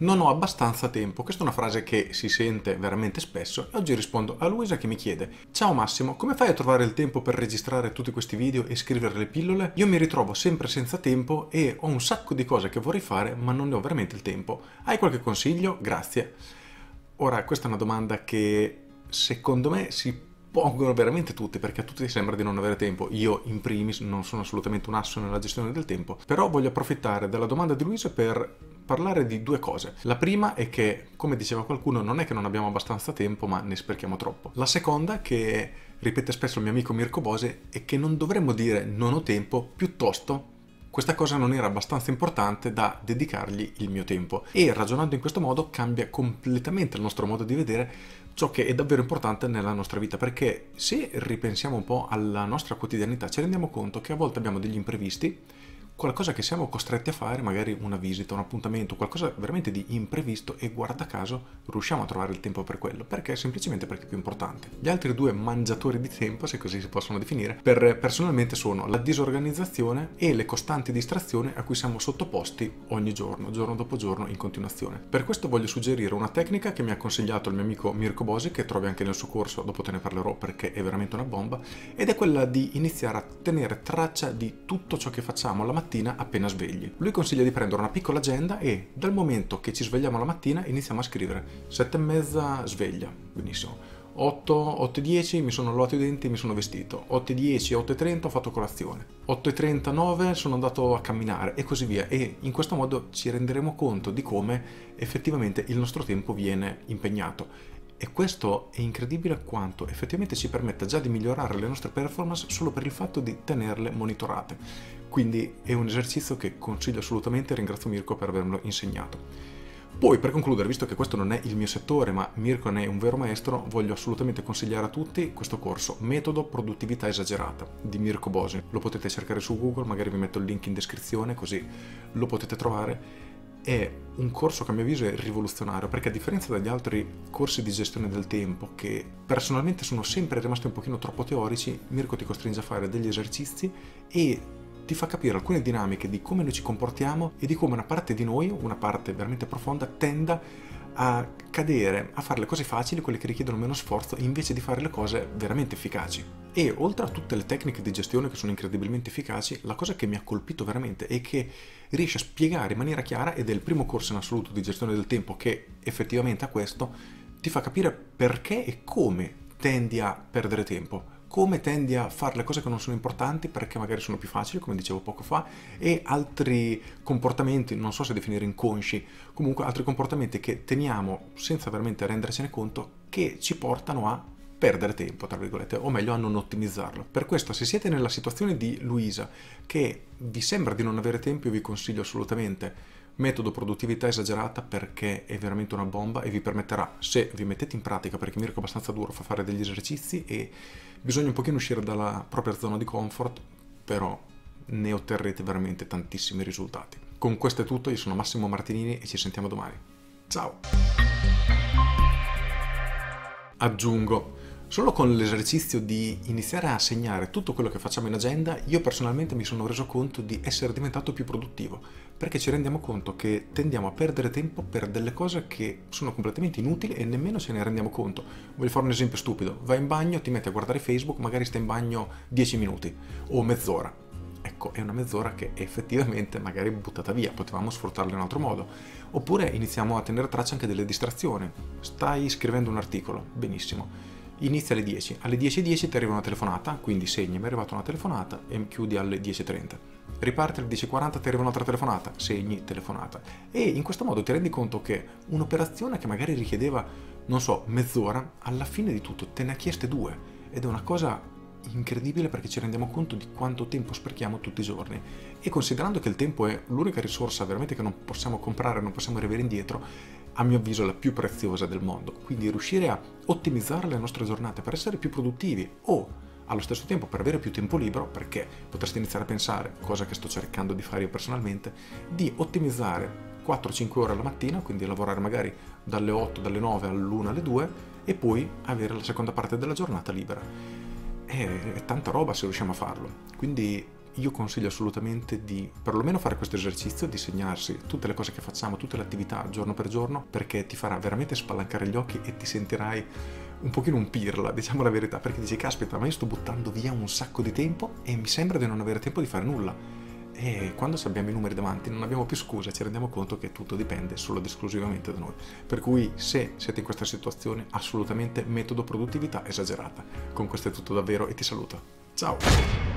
Non ho abbastanza tempo. Questa è una frase che si sente veramente spesso e oggi rispondo a Luisa che mi chiede: ciao Massimo, come fai a trovare il tempo per registrare tutti questi video e scrivere le pillole? Io mi ritrovo sempre senza tempo e ho un sacco di cose che vorrei fare ma non ne ho veramente il tempo. Hai qualche consiglio? Grazie. Ora, questa è una domanda che secondo me si pongono veramente tutti, perché a tutti sembra di non avere tempo. Io in primis non sono assolutamente un asso nella gestione del tempo, però voglio approfittare della domanda di Luisa per parlare di due cose. La prima è che, come diceva qualcuno, non è che non abbiamo abbastanza tempo, ma ne sprechiamo troppo. La seconda, che ripete spesso il mio amico Mirko Bose, è che non dovremmo dire non ho tempo, piuttosto questa cosa non era abbastanza importante da dedicargli il mio tempo. E ragionando in questo modo cambia completamente il nostro modo di vedere ciò che è davvero importante nella nostra vita, perché se ripensiamo un po' alla nostra quotidianità ci rendiamo conto che a volte abbiamo degli imprevisti, qualcosa che siamo costretti a fare, magari una visita, un appuntamento, qualcosa veramente di imprevisto, e guarda caso riusciamo a trovare il tempo per quello, perché semplicemente perché è più importante. Gli altri due mangiatori di tempo, se così si possono definire, personalmente sono la disorganizzazione e le costanti distrazioni a cui siamo sottoposti ogni giorno, giorno dopo giorno, in continuazione. Per questo voglio suggerire una tecnica che mi ha consigliato il mio amico Mirko Bose, che trovi anche nel suo corso, dopo te ne parlerò perché è veramente una bomba, ed è quella di iniziare a tenere traccia di tutto ciò che facciamo la mattina appena svegli. Lui consiglia di prendere una piccola agenda e dal momento che ci svegliamo la mattina iniziamo a scrivere 7:30 sveglia, benissimo, 8:10 mi sono lavato i denti, mi sono vestito, 8:10, 8:30 ho fatto colazione, 8:39 sono andato a camminare, e così via. E in questo modo ci renderemo conto di come effettivamente il nostro tempo viene impegnato. E questo è incredibile quanto effettivamente ci permetta già di migliorare le nostre performance solo per il fatto di tenerle monitorate. Quindi è un esercizio che consiglio assolutamente e ringrazio Mirko per avermelo insegnato. Poi, per concludere, visto che questo non è il mio settore ma Mirko ne è un vero maestro, voglio assolutamente consigliare a tutti questo corso Metodo produttività esagerata di Mirko Bose. Lo potete cercare su Google, magari vi metto il link in descrizione così lo potete trovare. È un corso che a mio avviso è rivoluzionario, perché a differenza dagli altri corsi di gestione del tempo, che personalmente sono sempre rimasti un pochino troppo teorici, Mirko ti costringe a fare degli esercizi e ti fa capire alcune dinamiche di come noi ci comportiamo e di come una parte di noi, una parte veramente profonda, tenda a cadere, a fare le cose facili, quelle che richiedono meno sforzo, invece di fare le cose veramente efficaci. E oltre a tutte le tecniche di gestione che sono incredibilmente efficaci, la cosa che mi ha colpito veramente è che riesce a spiegare in maniera chiara, ed è il primo corso in assoluto di gestione del tempo che effettivamente ha questo, ti fa capire perché e come tendi a perdere tempo, come tendi a fare le cose che non sono importanti perché magari sono più facili, come dicevo poco fa, e altri comportamenti, non so se definire inconsci, comunque altri comportamenti che teniamo senza veramente rendercene conto, che ci portano a perdere tempo, tra virgolette, o meglio a non ottimizzarlo. Per questo, se siete nella situazione di Luisa, che vi sembra di non avere tempo, io vi consiglio assolutamente Metodo produttività esagerata, perché è veramente una bomba e vi permetterà, se vi mettete in pratica, perché Mirko è abbastanza duro, fa fare degli esercizi e bisogna un pochino uscire dalla propria zona di comfort, però ne otterrete veramente tantissimi risultati. Con questo è tutto, io sono Massimo Martinini e ci sentiamo domani. Ciao! Aggiungo, solo con l'esercizio di iniziare a segnare tutto quello che facciamo in agenda, io personalmente mi sono reso conto di essere diventato più produttivo, perché ci rendiamo conto che tendiamo a perdere tempo per delle cose che sono completamente inutili e nemmeno ce ne rendiamo conto. Voglio fare un esempio stupido: vai in bagno, ti metti a guardare Facebook, magari stai in bagno 10 minuti o mezz'ora. Ecco, è una mezz'ora che effettivamente magari è buttata via, potevamo sfruttarla in un altro modo. Oppure iniziamo a tenere traccia anche delle distrazioni. Stai scrivendo un articolo, benissimo. Inizia alle 10, alle 10:10 ti arriva una telefonata, quindi segni mi è arrivata una telefonata e chiudi alle 10:30. Riparti alle 10:40, ti arriva un'altra telefonata, segni telefonata. E in questo modo ti rendi conto che un'operazione che magari richiedeva, non so, mezz'ora, alla fine di tutto te ne ha chieste 2, ed è una cosa incredibile, perché ci rendiamo conto di quanto tempo sprechiamo tutti i giorni. E considerando che il tempo è l'unica risorsa veramente che non possiamo comprare, non possiamo riavere indietro, a mio avviso la più preziosa del mondo, quindi riuscire a ottimizzare le nostre giornate per essere più produttivi, o allo stesso tempo per avere più tempo libero, perché potresti iniziare a pensare, cosa che sto cercando di fare io personalmente, di ottimizzare 4-5 ore alla mattina, quindi lavorare magari dalle 8, dalle 9 all'1, alle 2, e poi avere la seconda parte della giornata libera. È tanta roba se riusciamo a farlo, quindi io consiglio assolutamente di perlomeno fare questo esercizio, di segnarsi tutte le cose che facciamo, tutte le attività giorno per giorno, perché ti farà veramente spalancare gli occhi e ti sentirai un pochino un pirla, diciamo la verità, perché dici caspita, ma io sto buttando via un sacco di tempo e mi sembra di non avere tempo di fare nulla. E quando abbiamo i numeri davanti non abbiamo più scuse, ci rendiamo conto che tutto dipende solo ed esclusivamente da noi. Per cui se siete in questa situazione, assolutamente metodo produttività esagerata. Con questo è tutto davvero e ti saluto. Ciao!